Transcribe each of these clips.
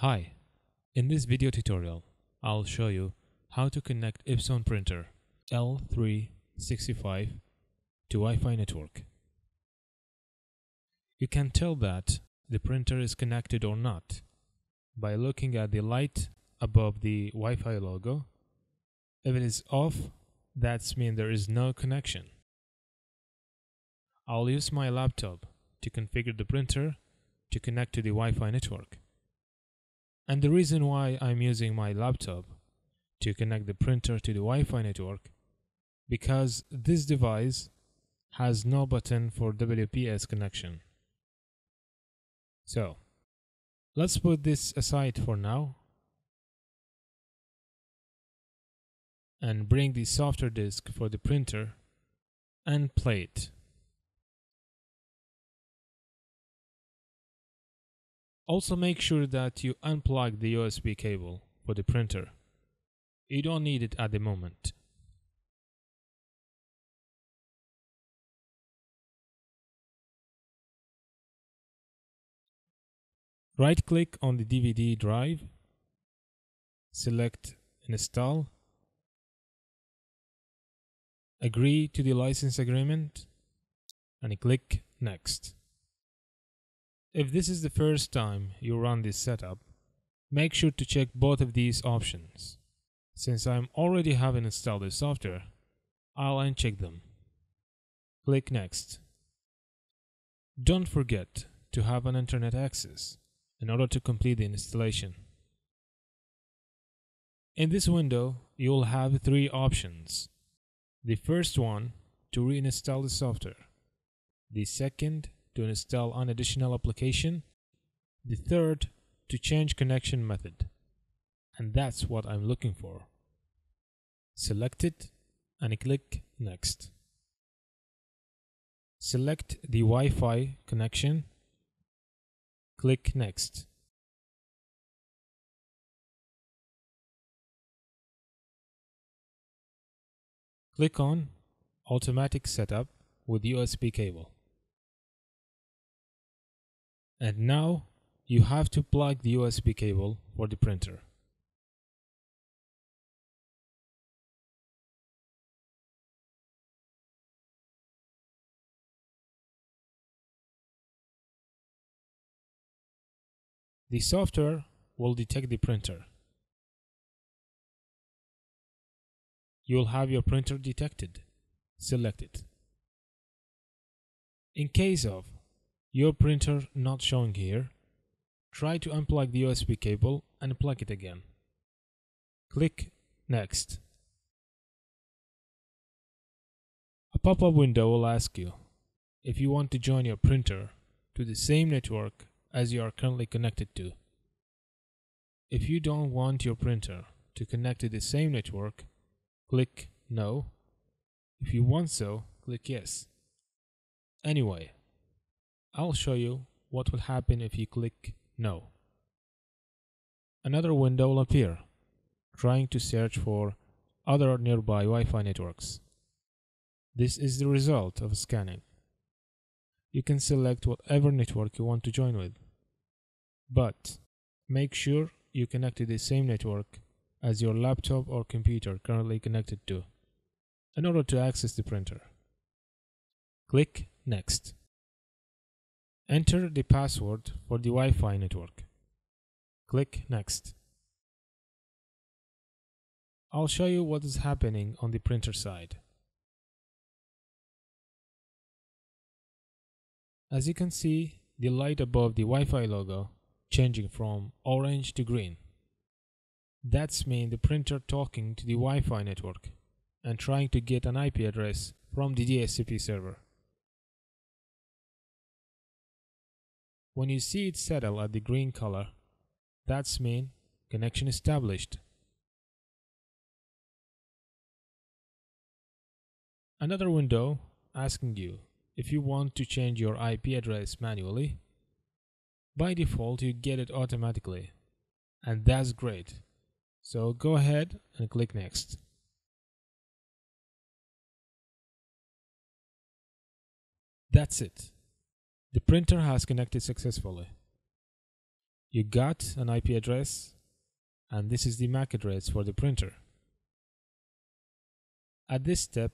Hi, in this video tutorial, I'll show you how to connect Epson printer L365 to Wi-Fi network. You can tell that the printer is connected or not by looking at the light above the Wi-Fi logo. If it is off, that means there is no connection. I'll use my laptop to configure the printer to connect to the Wi-Fi network. And the reason why I'm using my laptop to connect the printer to the Wi-Fi network because this device has no button for WPS connection. So, let's put this aside for now and bring the software disk for the printer and play it. Also make sure that you unplug the USB cable for the printer. You don't need it at the moment. Right-click on the DVD drive, select Install, agree to the license agreement, and click Next. If this is the first time you run this setup, make sure to check both of these options. Since I already have installed the software, I'll uncheck them. Click Next. Don't forget to have an internet access in order to complete the installation. In this window, you'll have three options. The first one, to reinstall the software. The second, to install an additional application, the third to change connection method, and that's what I'm looking for. Select it and click Next. Select the Wi-Fi connection, click Next. Click on Automatic Setup with USB cable. And now you have to plug the USB cable for the printer. The software will detect the printer. You'll have your printer detected. Select it. In case of your printer not showing here, try to unplug the USB cable and plug it again. Click Next. A pop-up window will ask you if you want to join your printer to the same network as you are currently connected to. If you don't want your printer to connect to the same network, click No. If you want so, click Yes. Anyway, I'll show you what will happen if you click No. Another window will appear, trying to search for other nearby Wi-Fi networks. This is the result of scanning. You can select whatever network you want to join with, but make sure you connect to the same network as your laptop or computer currently connected to in order to access the printer. Click Next. Enter the password for the Wi-Fi network. Click Next. I'll show you what is happening on the printer side. As you can see, the light above the Wi-Fi logo changing from orange to green. That's mean the printer talking to the Wi-Fi network and trying to get an IP address from the DHCP server. When you see it settle at the green color, that's mean connection established. Another window asking you if you want to change your IP address manually. By default, you get it automatically, and that's great. So go ahead and click Next. That's it. The printer has connected successfully. you got an IP address, and this is the MAC address for the printer. At this step,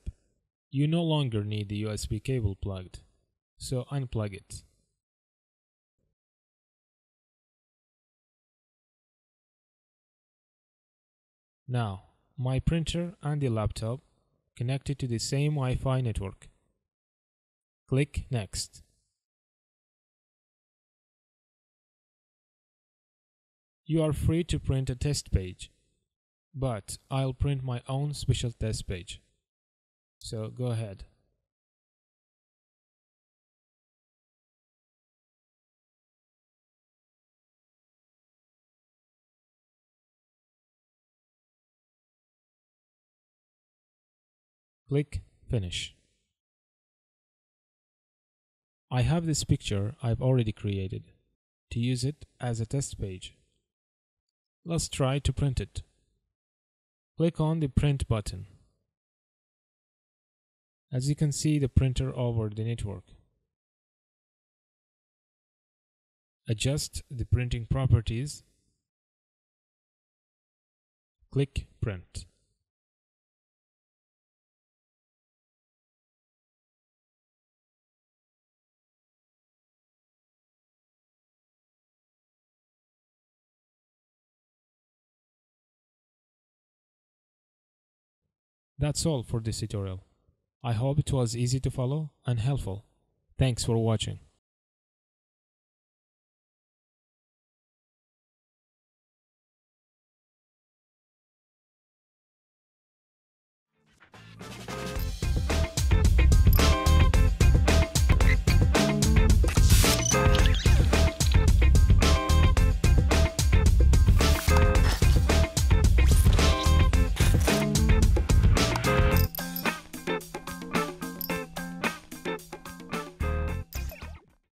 you no longer need the USB cable plugged, so unplug it. Now, my printer and the laptop connected to the same Wi-Fi network. Click Next. You are free to print a test page, but I'll print my own special test page. So go ahead. Click Finish. I have this picture I've already created to use it as a test page. Let's try to print it. Click on the Print button. As you can see, the printer over the network. Adjust the printing properties. Click Print. That's all for this tutorial. I hope it was easy to follow and helpful. Thanks for watching.